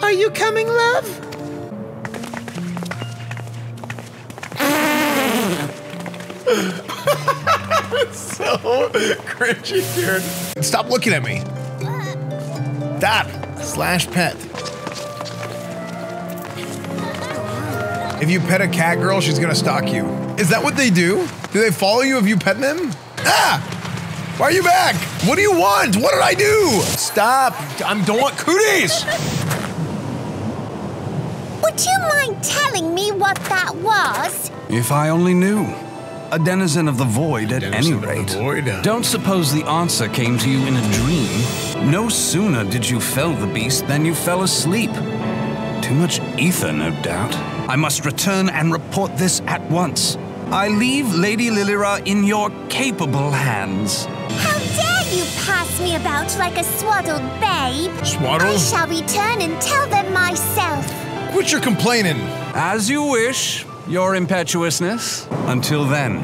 Are you coming, love? It's so cringy, dude. Stop looking at me. Stop. /pet. If you pet a cat girl, she's gonna stalk you. Is that what they do? Do they follow you if you pet them? Ah! Why are you back? What do you want? What did I do? Stop. I don't want cooties. Would you mind telling me what that was? If I only knew. A denizen of the void at any rate. Don't suppose the answer came to you in a dream. No sooner did you fell the beast than you fell asleep. Too much ether, no doubt. I must return and report this at once. I leave Lady Lilira in your capable hands. How dare you pass me about like a swaddled babe? Swaddled? I shall return and tell them myself. Quit your complaining. As you wish, your impetuousness. Until then,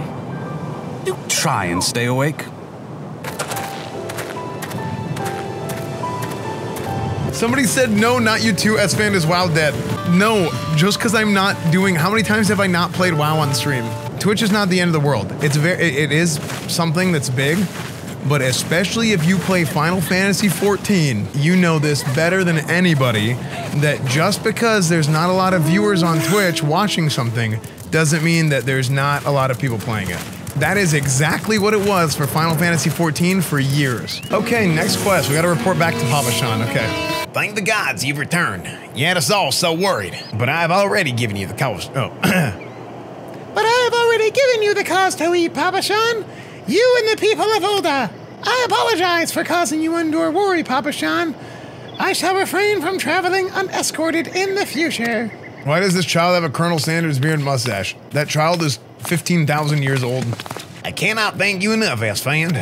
you try and stay awake. Somebody said, no, not you too, Esfand is WoW dead. No, just because I'm not doing, how many times have I not played WoW on stream? Twitch is not the end of the world. It is something that's big, but especially if you play Final Fantasy XIV, you know this better than anybody, that just because there's not a lot of viewers on Twitch watching something doesn't mean that there's not a lot of people playing it. That is exactly what it was for Final Fantasy XIV for years. Okay, next quest. We gotta report back to Papa Sean, okay. Thank the gods you've returned. You had us all so worried, but I've already given you the cost. Oh. But I have already given you the cost to eat, Papa Sean. You and the people of Ul'dah. I apologize for causing you undue worry, Papa Sean. I shall refrain from traveling unescorted in the future. Why does this child have a Colonel Sanders beard and mustache? That child is 15,000 years old. I cannot thank you enough, Esfand.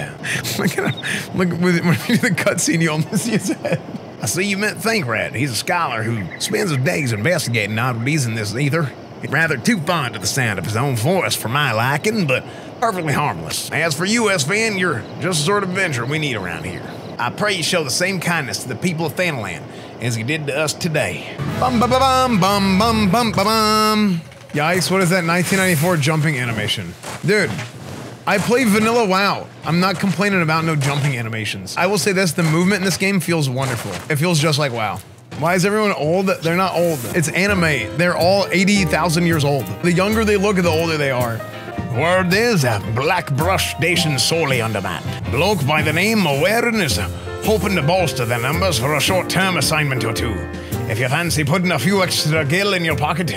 Look, when you do the cutscene, you almost see his head. I see you meant Thinkrat. He's a scholar who spends his days investigating oddities in this ether. Rather too fond of the sound of his own voice for my liking, but perfectly harmless. As for you, Esfand, you're just the sort of adventurer we need around here. I pray you show the same kindness to the people of Thanaland as you did to us today. Bum bum bum bum bum bum bum. Yikes, what is that 1994 jumping animation? Dude, I play vanilla WoW. I'm not complaining about no jumping animations. I will say this, the movement in this game feels wonderful. It feels just like WoW. Why is everyone old? They're not old. It's anime. They're all 80,000 years old. The younger they look, the older they are. Word is a black brush station sorely undermanned. Bloke by the name of Warren is hoping to bolster their numbers for a short-term assignment or two. If you fancy putting a few extra gil in your pocket,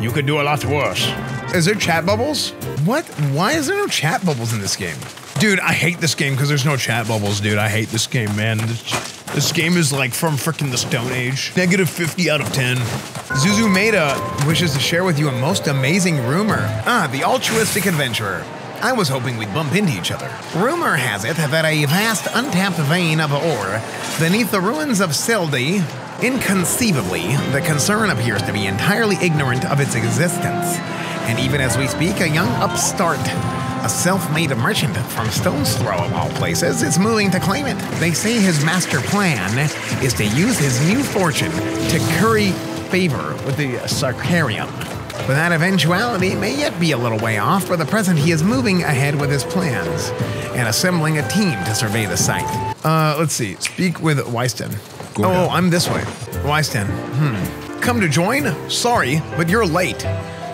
you could do a lot worse. Is there chat bubbles? What? Why is there no chat bubbles in this game? Dude, I hate this game because there's no chat bubbles, dude. I hate this game, man. This game is like from frickin' the Stone Age. -50 out of 10. Zuzu Maida wishes to share with you a most amazing rumor. Ah, the altruistic adventurer. I was hoping we'd bump into each other. Rumor has it that a vast untapped vein of ore beneath the ruins of Sildi, inconceivably, the concern appears to be entirely ignorant of its existence. And even as we speak, a young upstart, a self-made merchant from Stone's Throw of all places, is moving to claim it. They say his master plan is to use his new fortune to curry favor with the Sarcarium. But that eventuality may yet be a little way off. For the present, he is moving ahead with his plans and assembling a team to survey the site. Let's see. Speak with Weiston. Oh, I'm this way. Weiston. Come to join? Sorry, but you're late.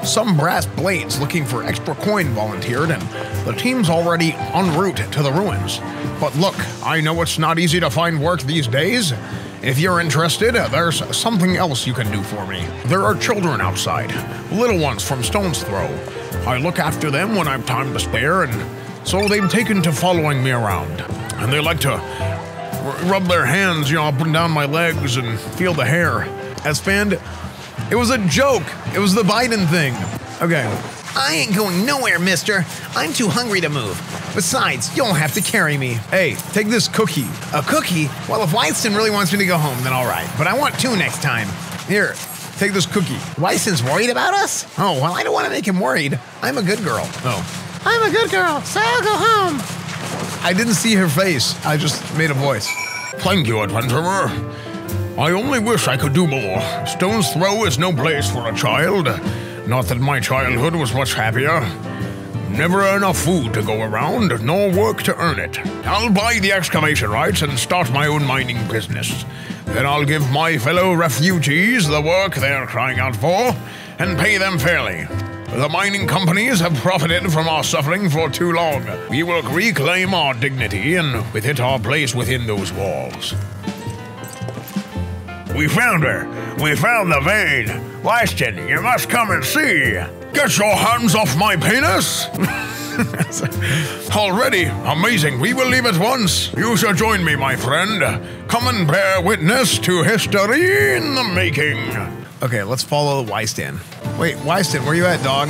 Some brass blades looking for extra coin volunteered, and the team's already en route to the ruins. But look, I know it's not easy to find work these days. If you're interested, there's something else you can do for me. There are children outside, little ones from Stone's Throw. I look after them when I've time to spare, and so they've taken to following me around. And they like to rub their hands, you know, up and down my legs and feel the hair. Esfand, it was a joke. It was the Biden thing. Okay. I ain't going nowhere, mister. I'm too hungry to move. Besides, you'll have to carry me. Hey, take this cookie. A cookie? Well, if Weiston really wants me to go home, then all right. But I want two next time. Here, take this cookie. Weiston's worried about us? Oh, well, I don't want to make him worried. I'm a good girl. Oh. I'm a good girl, so I'll go home. I didn't see her face. I just made a voice. Thank you, adventurer. I only wish I could do more. Stone's Throw is no place for a child. Not that my childhood was much happier. Never enough food to go around, nor work to earn it. I'll buy the excavation rights and start my own mining business. Then I'll give my fellow refugees the work they're crying out for, and pay them fairly. The mining companies have profited from our suffering for too long. We will reclaim our dignity and, with it, our place within those walls. We found her. We found the vein. Weiston, you must come and see. Get your hands off my penis! Already? Amazing. We will leave at once. You shall join me, my friend. Come and bear witness to history in the making. Okay, let's follow Weiston. Wait, Weiston, where you at, dog?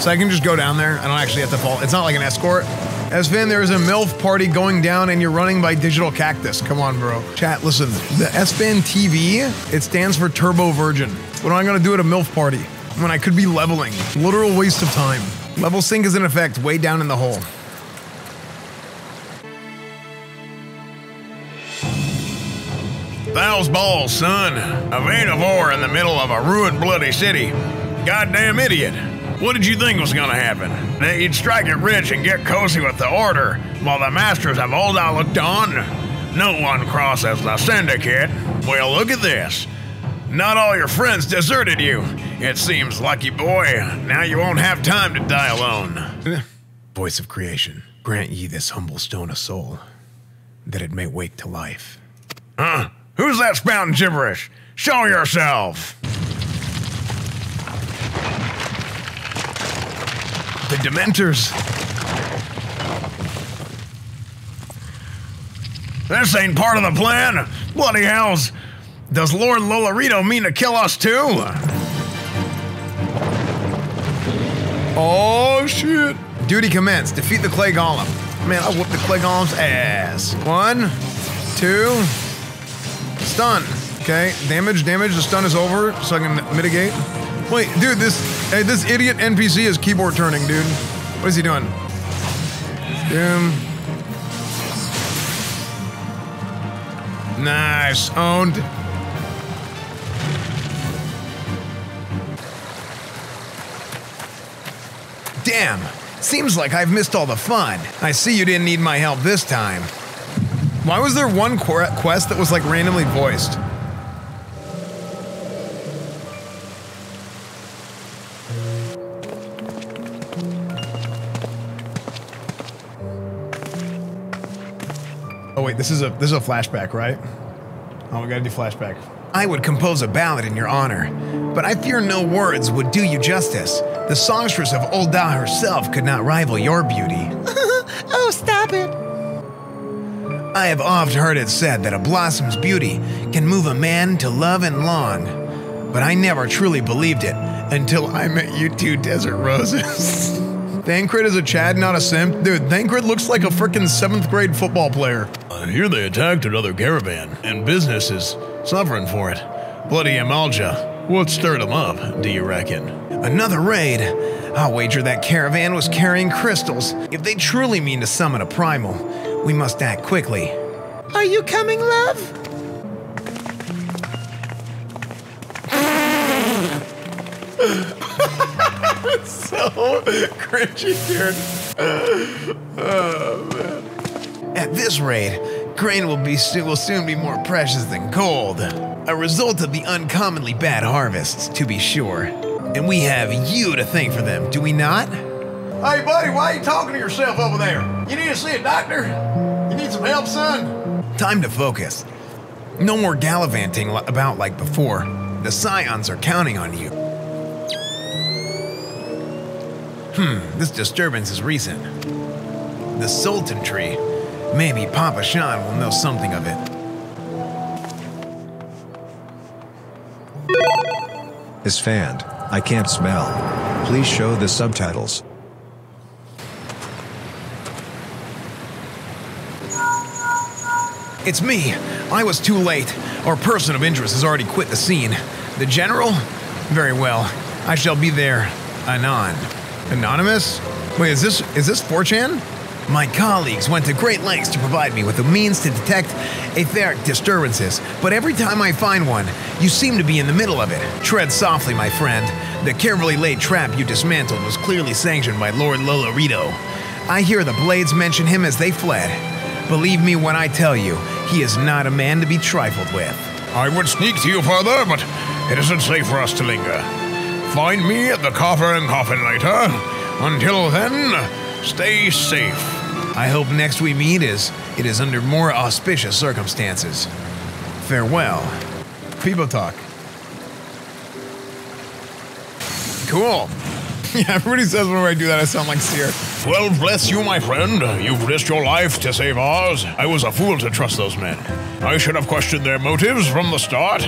So I can just go down there? I don't actually have to follow. It's not like an escort. Esfand, there is a MILF party going down and you're running by Digital Cactus. Come on, bro. Chat, listen. The Esfand TV, it stands for Turbo Virgin. What am I going to do at a MILF party when I could be leveling? Literal waste of time. Level sync is in effect, way down in the hole. Thou's balls, son. A vein of ore in the middle of a ruined, bloody city. Goddamn idiot. What did you think was gonna happen? That you'd strike it rich and get cozy with the Order, while the masters have Ul'dah looked on? No one crosses the Syndicate. Well, look at this. Not all your friends deserted you. It seems, lucky boy, now you won't have time to die alone. Voice of creation, grant ye this humble stone a soul, that it may wake to life. Huh? Who's that spouting gibberish? Show yourself! The Dementors. This ain't part of the plan. Bloody hells. Does Lord Lolorito mean to kill us too? Oh shit. Duty commenced. Defeat the Clay Golem. Man, I whooped the Clay Golem's ass. 1, 2... Stun. Okay, damage, the stun is over, so I can mitigate. Wait, dude, this idiot NPC is keyboard turning, dude. What is he doing? Doom. Nice, owned. Damn, seems like I've missed all the fun. I see you didn't need my help this time. Why was there one quest that was like randomly voiced? Oh wait, this is a flashback, right? Oh, we gotta do flashback. I would compose a ballad in your honor, but I fear no words would do you justice. The songstress of Ul'dah herself could not rival your beauty. Oh, stop it. I have oft heard it said that a blossom's beauty can move a man to love and long, but I never truly believed it until I met you two desert roses. Thancred is a Chad, not a simp. Dude, Thancred looks like a frickin' 7th grade football player. I hear they attacked another caravan, and business is suffering for it. Bloody Amalja, what stirred them up, do you reckon? Another raid? I'll wager that caravan was carrying crystals. If they truly mean to summon a primal, we must act quickly. Are you coming, love? So cringy, dude. Oh, man. At this rate, grain will soon be more precious than gold. A result of the uncommonly bad harvests, to be sure. And we have you to thank for them, do we not? Hey, buddy, why are you talking to yourself over there? You need to see a doctor? You need some help, son? Time to focus. No more gallivanting about like before. The scions are counting on you. This disturbance is recent. The Sultan tree. Maybe Papa Sean will know something of it. Esfand, I can't smell. Please show the subtitles. It's me. I was too late. Our person of interest has already quit the scene. The general? Very well. I shall be there anon. Anonymous? Wait, is this 4chan? My colleagues went to great lengths to provide me with the means to detect etheric disturbances, but every time I find one, you seem to be in the middle of it. Tread softly, my friend. The carefully laid trap you dismantled was clearly sanctioned by Lord Lolorito. I hear the Blades mention him as they fled. Believe me when I tell you, he is not a man to be trifled with. I would sneak to you further, but it isn't safe for us to linger. Find me at the Coffer and Coffin later. Until then, stay safe. I hope next we meet it is under more auspicious circumstances. Farewell. People talk. Cool. Yeah, everybody says whenever I do that I sound like Seer. Well, bless you, my friend. You've risked your life to save ours. I was a fool to trust those men. I should have questioned their motives from the start.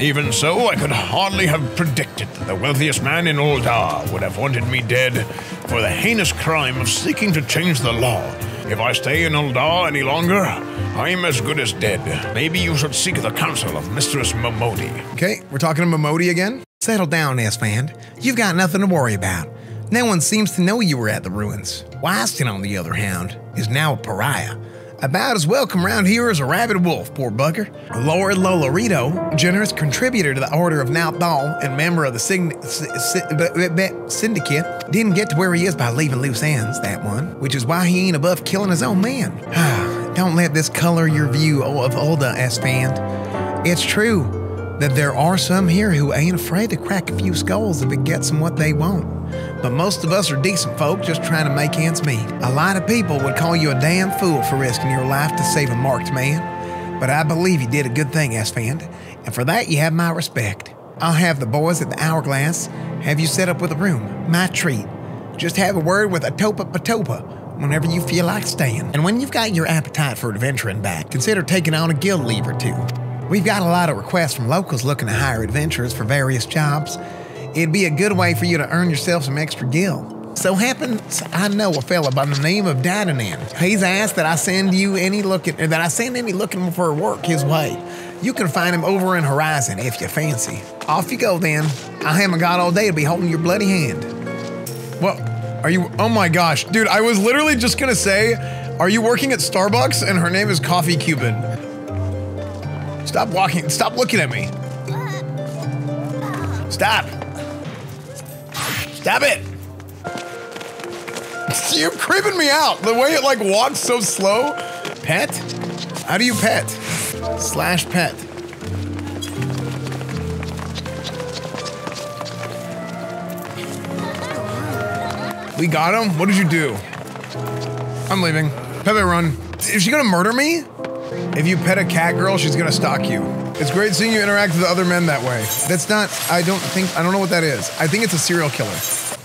Even so, I could hardly have predicted that the wealthiest man in Ul'dah would have wanted me dead for the heinous crime of seeking to change the law. If I stay in Ul'dah any longer, I'm as good as dead. Maybe you should seek the counsel of Mistress Momodi. Okay, we're talking to Momodi again? Settle down, Esfand. You've got nothing to worry about. No one seems to know you were at the ruins. Weiston, on the other hand, is now a pariah. About as welcome round here as a rabid wolf, poor bucker. Lord Lolorito, generous contributor to the Order of Nautal and member of the syndicate, didn't get to where he is by leaving loose ends, that one, which is why he ain't above killing his own man. Don't let this color your view of Ul'dah, Esfand. It's true that there are some here who ain't afraid to crack a few skulls if it gets them what they want. But most of us are decent folk just trying to make ends meet. A lot of people would call you a damn fool for risking your life to save a marked man. But I believe you did a good thing, Esfand, and for that you have my respect. I'll have the boys at the Hourglass have you set up with a room. My treat. Just have a word with Atopa Patopa whenever you feel like staying. And when you've got your appetite for adventuring back, consider taking on a guild leave or two. We've got a lot of requests from locals looking to hire adventurers for various jobs. It'd be a good way for you to earn yourself some extra gil. So happens I know a fella by the name of Dananan. He's asked that I send any looking for work his way. You can find him over in Horizon if you fancy. Off you go then. I haven't got all day to be holding your bloody hand. Well, are you? Oh my gosh, dude! I was literally just gonna say, are you working at Starbucks? And her name is Coffee Cupid. Stop walking. Stop looking at me. Stop. Stop it. You're creeping me out. The way it like walks so slow. Pet? How do you pet? Slash pet. We got him? What did you do? I'm leaving. Pepe, run. Is she gonna murder me? If you pet a cat girl, she's gonna stalk you. It's great seeing you interact with other men that way. That's not, I don't know what that is. I think it's a serial killer.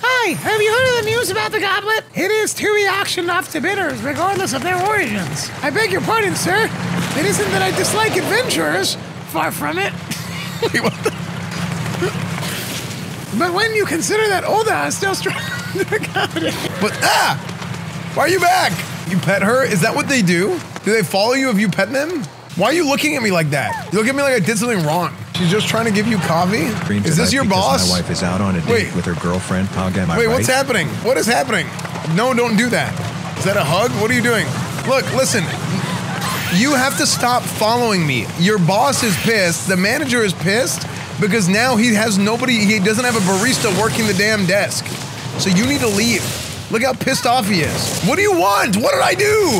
Hi, have you heard of the news about the Goblet? It is to be auctioned off to bidders, regardless of their origins. I beg your pardon, sir. It isn't that I dislike adventurers. Far from it. Wait, what the? But when you consider that Ul'dah is still strong to the Goblet. But, why are you back? You pet her? Is that what they do? Do they follow you if you pet them? Why are you looking at me like that? You look at me like I did something wrong. She's just trying to give you coffee? Is this your boss? My wife is out on a date with her girlfriend, Pog, am I right? Wait, what's happening? What is happening? No, don't do that. Is that a hug? What are you doing? Look, listen. You have to stop following me. Your boss is pissed. The manager is pissed because now he has nobody. He doesn't have a barista working the damn desk. So you need to leave. Look how pissed off he is. What do you want? What did I do?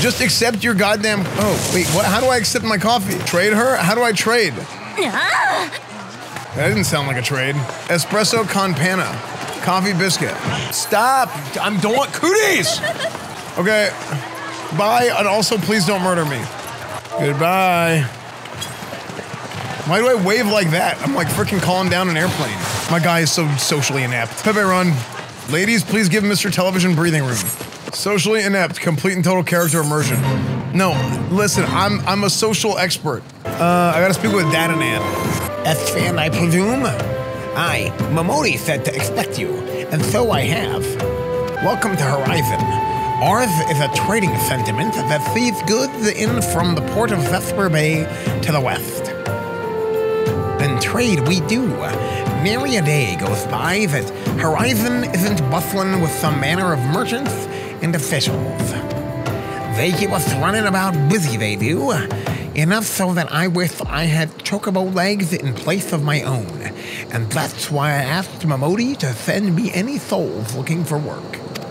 Just accept your goddamn, oh, wait, what? How do I accept my coffee? Trade her? How do I trade? That didn't sound like a trade. Espresso con panna, coffee biscuit. Stop, I don't want cooties. Okay, bye, and also please don't murder me. Goodbye. Why do I wave like that? I'm like freaking calling down an airplane. My guy is so socially inept. Pepe, run. Ladies, please give Mr. Television breathing room. Socially inept, complete and total character immersion. No, listen, I'm a social expert. I gotta speak with Dananan. Esfand, I presume? I, Momodi, said to expect you, and so I have. Welcome to Horizon. Ours is a trading sentiment that sees goods in from the port of Vesper Bay to the west. And trade we do. Nearly a day goes by that Horizon isn't bustling with some manner of merchants and officials. They keep us running about busy, they do. Enough so that I wish I had chocobo legs in place of my own. And that's why I asked Momodi to send me any souls looking for work.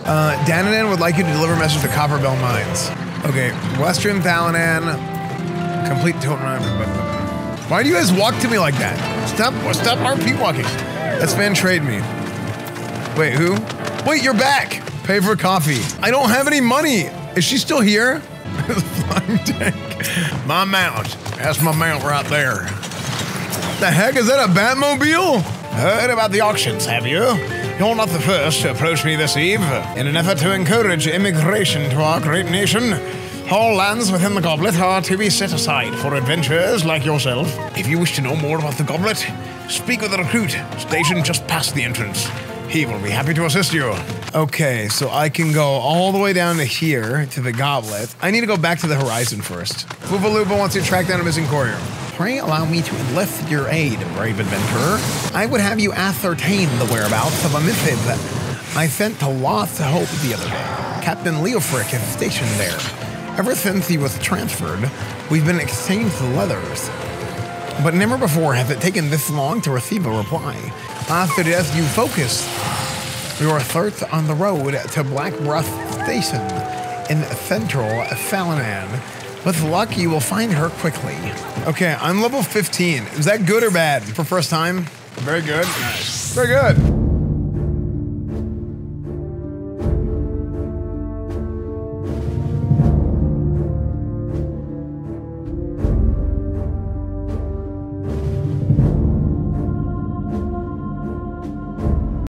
Dananan would like you to deliver a message to Copperbell Mines. Okay, Western Thanaland. Complete totem run. Why do you guys walk to me like that? Stop RP walking. Esfand, trade me. Wait, who? Wait, you're back. Pay for coffee. I don't have any money. Is she still here? My mount. That's my mount right there. The heck, is that a Batmobile? Heard about the auctions, have you? You're not the first to approach me this eve. In an effort to encourage immigration to our great nation, all lands within the Goblet are to be set aside for adventurers like yourself. If you wish to know more about the Goblet, speak with the recruit stationed just past the entrance. He will be happy to assist you. Okay, so I can go all the way down to here, to the Goblet. I need to go back to the Horizon first. Fuvaluba wants to track down a missing courier. Pray allow me to enlist your aid, brave adventurer. I would have you ascertain the whereabouts of a missive I sent to Lost Hope the other day. Captain Leofric is stationed there. Ever since he was transferred, we've been exchanging letters. But never before has it taken this long to receive a reply. I suggest you focus your search on the road to Blackbrush Station in central Thanaland. With luck, you will find her quickly. Okay, I'm level 15. Is that good or bad for first time? Very good. Nice. Very good.